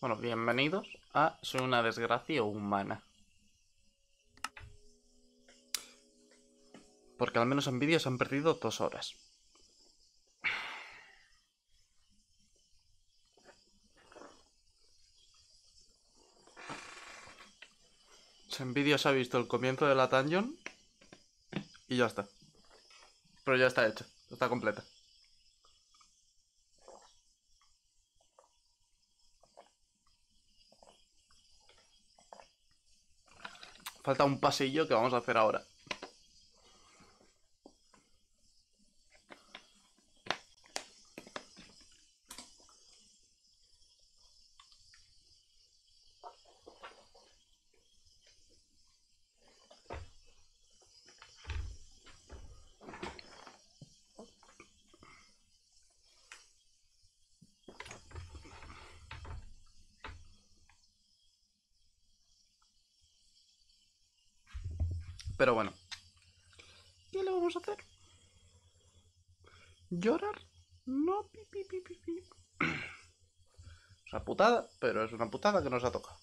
Bueno, bienvenidos a Soy una desgracia humana. Porque al menos en vídeos han perdido 2 horas. En vídeos ha visto el comienzo de la dungeon y ya está. Pero ya está hecho, está completa. Falta un pasillo que vamos a hacer ahora. Pero bueno, ¿qué le vamos a hacer? ¿Llorar? No, pi, pi, pi, pi, pi. Es una putada, pero es una putada que nos ha tocado.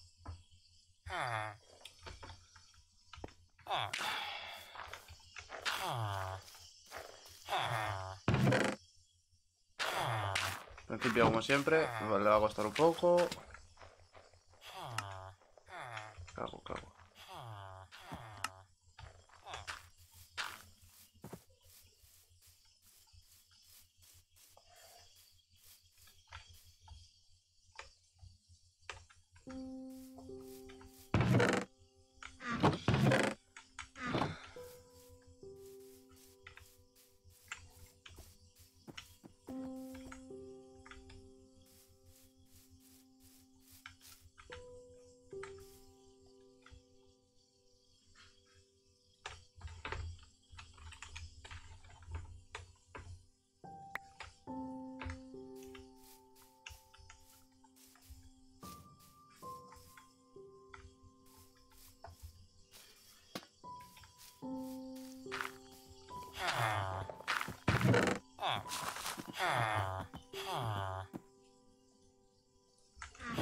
Al principio, como siempre, le va a costar un poco. Cago.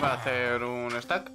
Va a hacer un stack.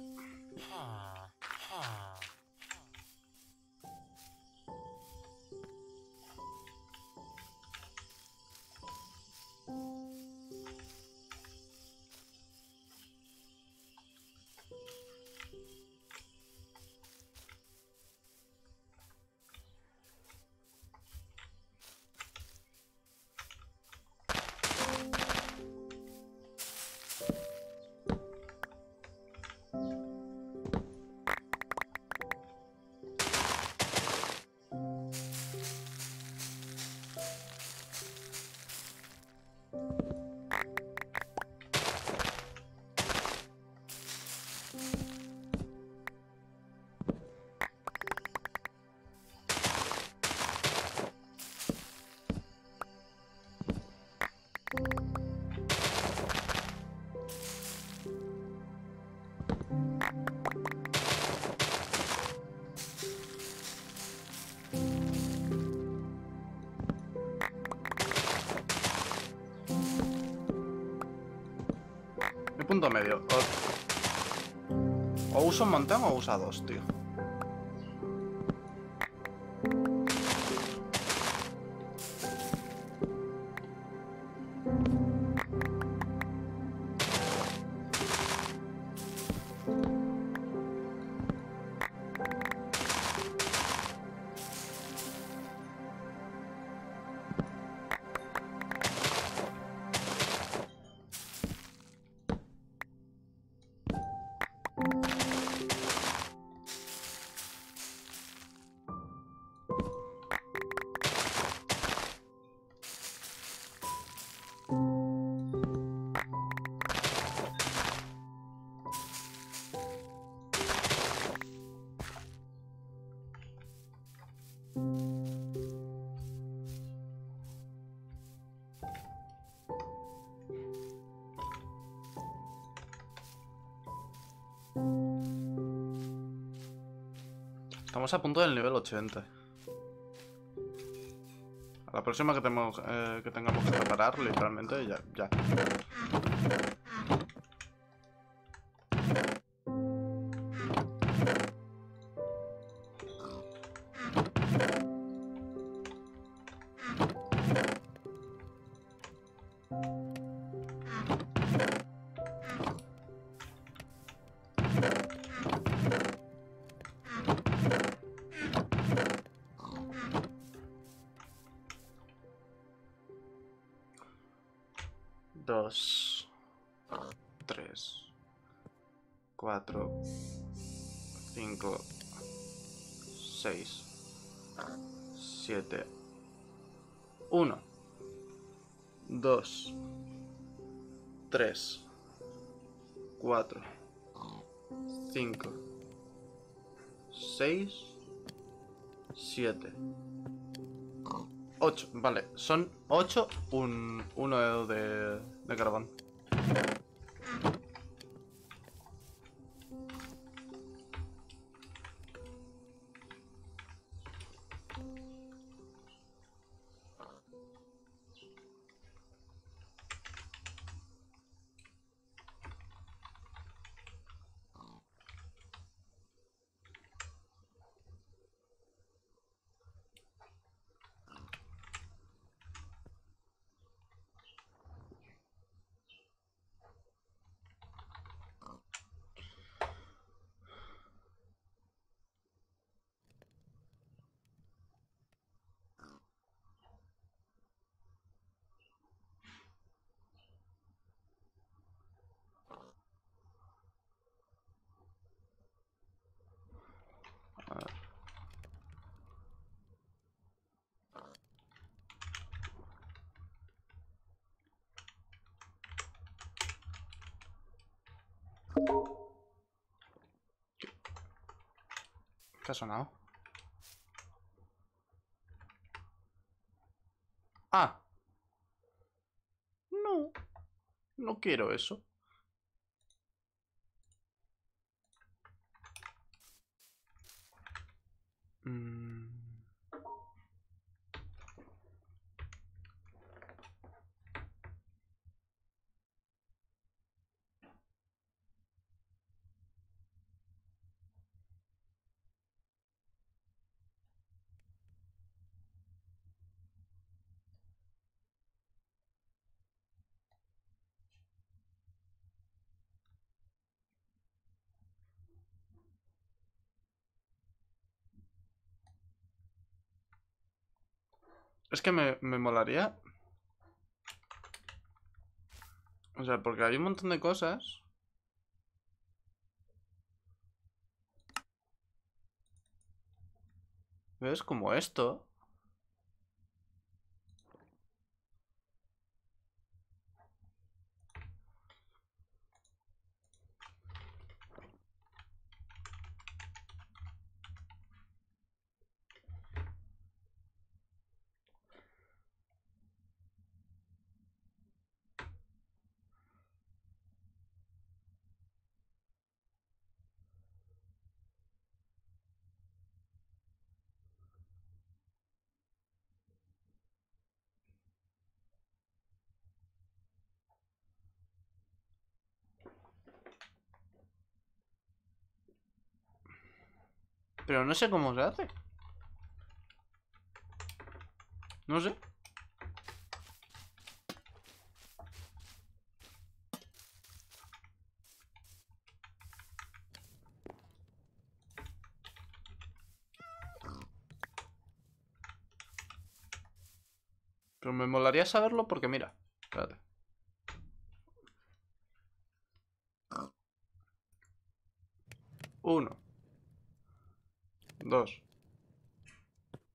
Punto medio. O uso un montón o usa 2, tío. Estamos a punto del nivel 80. A la próxima que tengamos que preparar, literalmente, ya. 1, 2, 3, 4, 5, 6, 7, 8. Vale, son 8, uno de carbón. ¿Qué ha sonado? Ah. No. No quiero eso. Es que me molaría. O sea, porque hay un montón de cosas. ¿Ves? Como esto. Pero no sé cómo se hace. No sé. Pero me molaría saberlo porque mira. Espérate. Uno. 2,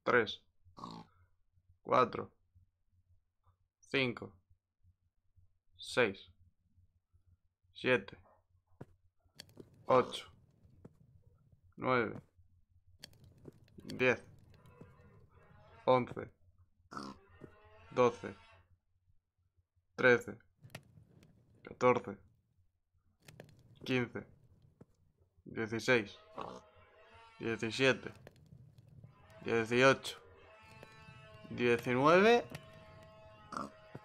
3, 4, 5, 6, 7, 8, 9, 10, 11, 12, 13, 14, 15, 16, 17, 18, 19,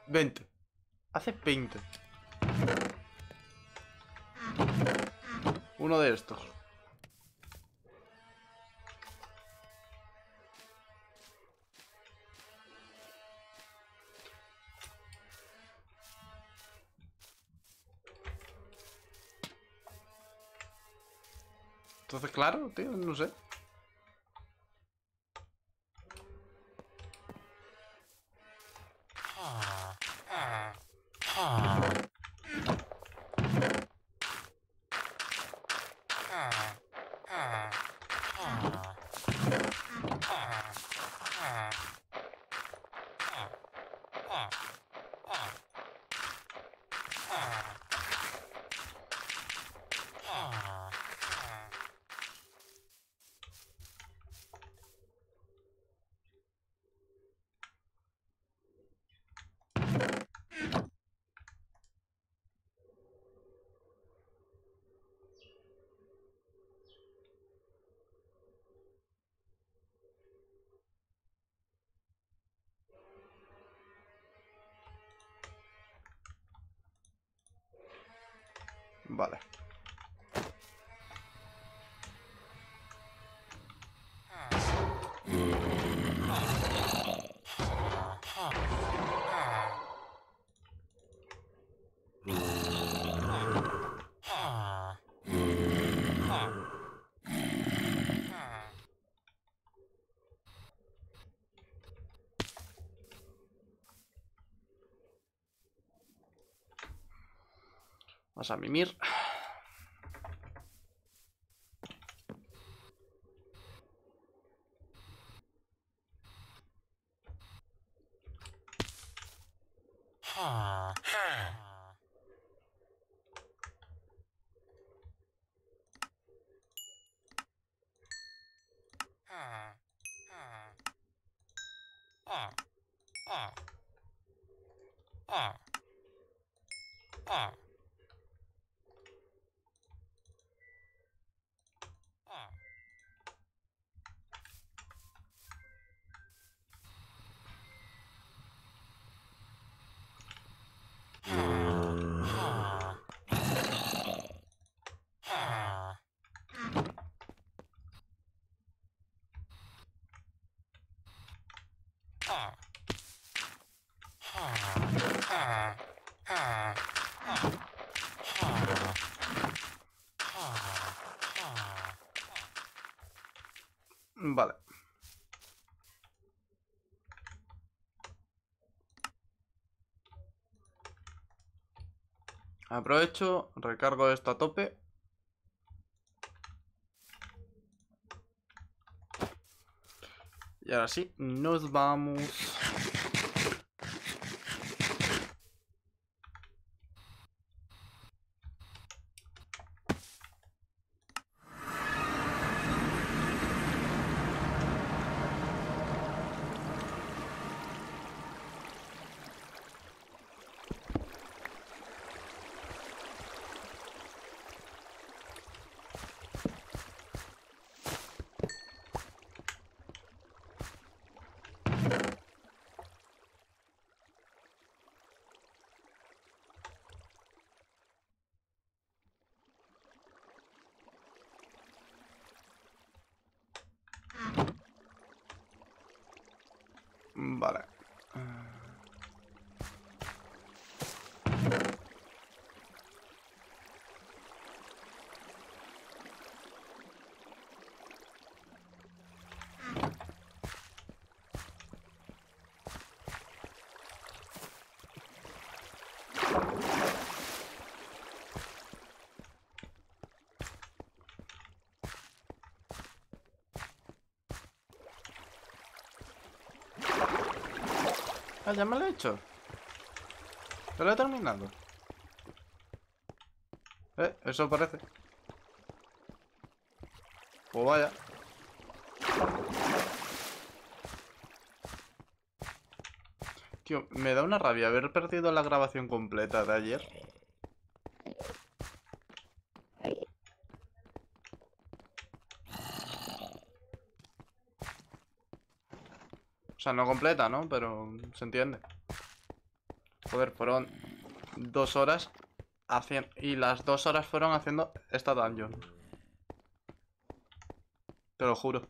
20. Hace 20. Uno de estos. Entonces, claro, tío, no sé. Vale. Vamos a mimir. Vale. Aprovecho, recargo esto a tope. Y ahora sí, nos vamos. Vale. Ah, ya me lo he hecho. Pero lo he terminado. Eso parece. Pues vaya. Tío, me da una rabia haber perdido la grabación completa de ayer. O sea, no completa, ¿no? Pero se entiende. Joder, fueron 2 horas haciendo... Y las 2 horas fueron haciendo esta dungeon. Te lo juro.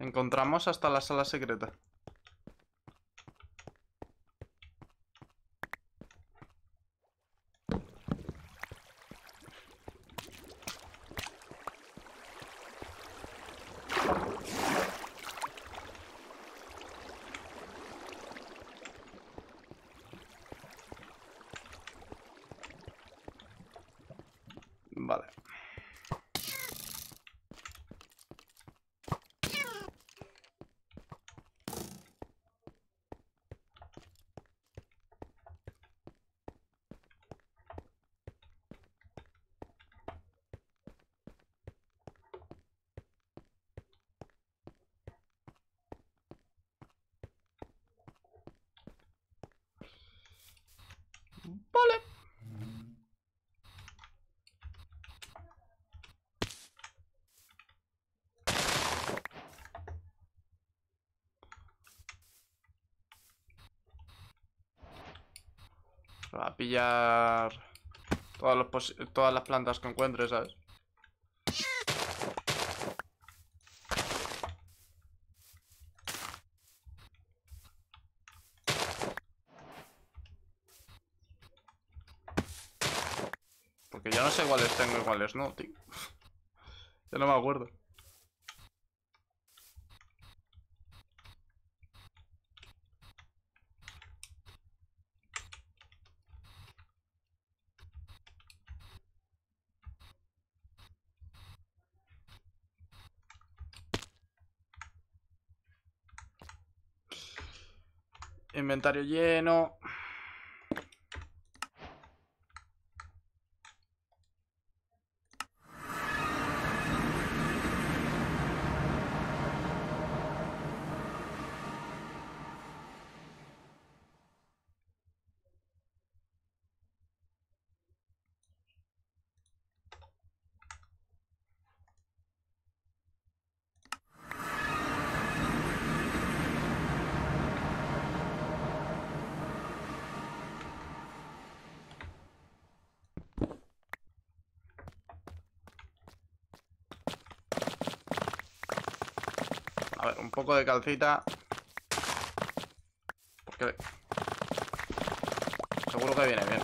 Encontramos hasta la sala secreta. Vale. Vale. Para pillar todas las plantas que encuentres, ¿sabes? Porque ya no sé cuáles tengo y cuáles no, tío. Ya no me acuerdo. Inventario lleno. A ver, un poco de calcita. Porque seguro que viene bien.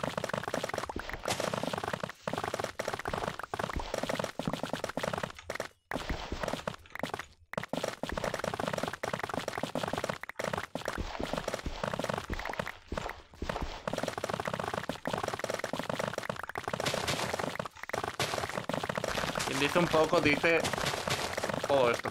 Quien dice un poco dice todo esto.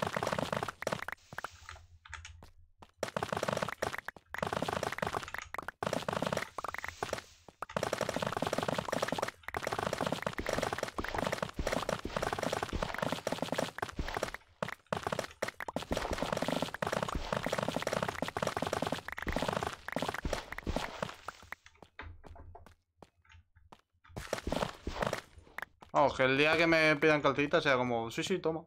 Vamos, que el día que me pidan calcita sea como, sí, toma.